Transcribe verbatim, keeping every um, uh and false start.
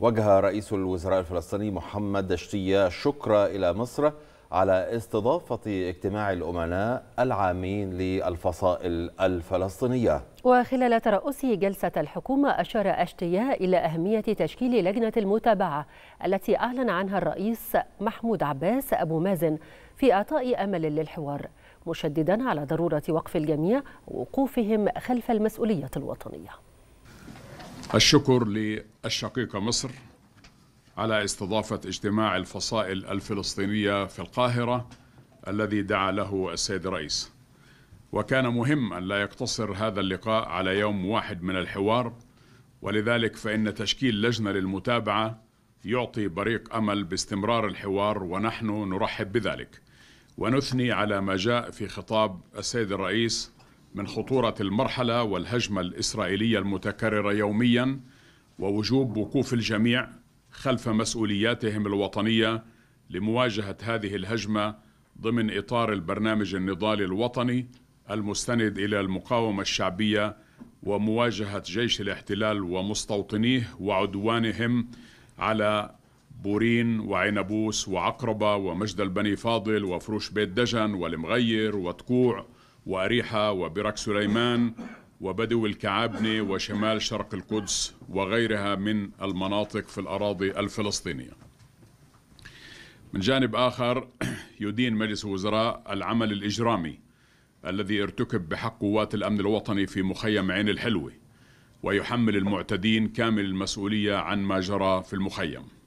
وجه رئيس الوزراء الفلسطيني محمد أشتية شكر إلى مصر على استضافة اجتماع الأمناء العامين للفصائل الفلسطينية. وخلال ترأس جلسة الحكومة أشار أشتية إلى أهمية تشكيل لجنة المتابعة التي أعلن عنها الرئيس محمود عباس أبو مازن في إعطاء أمل للحوار، مشددا على ضرورة وقف الجميع ووقوفهم خلف المسؤولية الوطنية. الشكر للشقيقة مصر على استضافة اجتماع الفصائل الفلسطينية في القاهرة الذي دعا له السيد الرئيس، وكان مهم أن لا يقتصر هذا اللقاء على يوم واحد من الحوار، ولذلك فإن تشكيل لجنة للمتابعة يعطي بريق أمل باستمرار الحوار، ونحن نرحب بذلك ونثني على ما جاء في خطاب السيد الرئيس من خطورة المرحلة والهجمة الإسرائيلية المتكررة يوميا ووجوب وقوف الجميع خلف مسؤولياتهم الوطنية لمواجهة هذه الهجمة ضمن إطار البرنامج النضالي الوطني المستند إلى المقاومة الشعبية ومواجهة جيش الاحتلال ومستوطنيه وعدوانهم على بورين وعنبوس وعقربة ومجد البني فاضل وفروش بيت دجن والمغير وتكوع واريحة وبرك سليمان وبدو الكعابني وشمال شرق القدس وغيرها من المناطق في الأراضي الفلسطينية. من جانب آخر يدين مجلس الوزراء العمل الإجرامي الذي ارتكب بحق قوات الأمن الوطني في مخيم عين الحلوة، ويحمل المعتدين كامل المسؤولية عن ما جرى في المخيم.